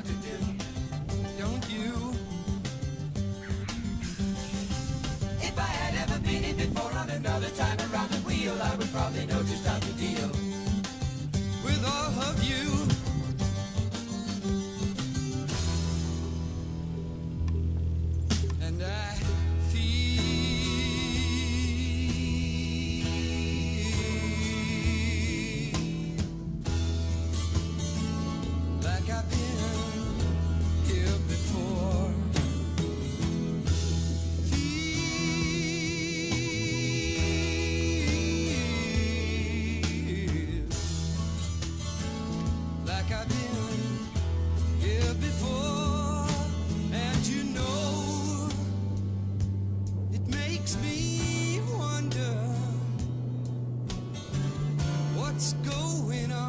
want to do, don't you? If I had ever been in before on another time around the wheel, I would probably know just how to deal with all of you. And I feel like I've been here before. Feel like I've been here before, and you know it makes me wonder what's going on.